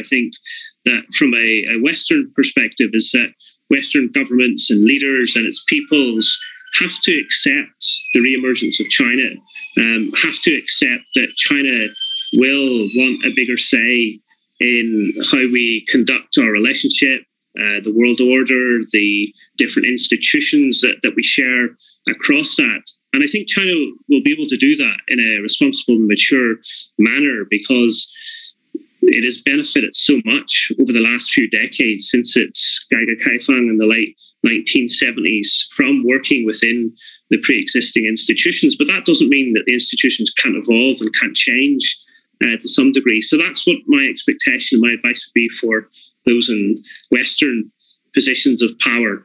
I think that from a Western perspective is that Western governments and leaders and its peoples have to accept the re-emergence of China, have to accept that China will want a bigger say in how we conduct our relationship, the world order, the different institutions that we share across that. And I think China will be able to do that in a responsible and mature manner, because it has benefited so much over the last few decades since its Gaige Kaifang in the late 1970s from working within the pre-existing institutions. But that doesn't mean that the institutions can't evolve and can't change to some degree. So that's what my expectation and my advice would be for those in Western positions of power.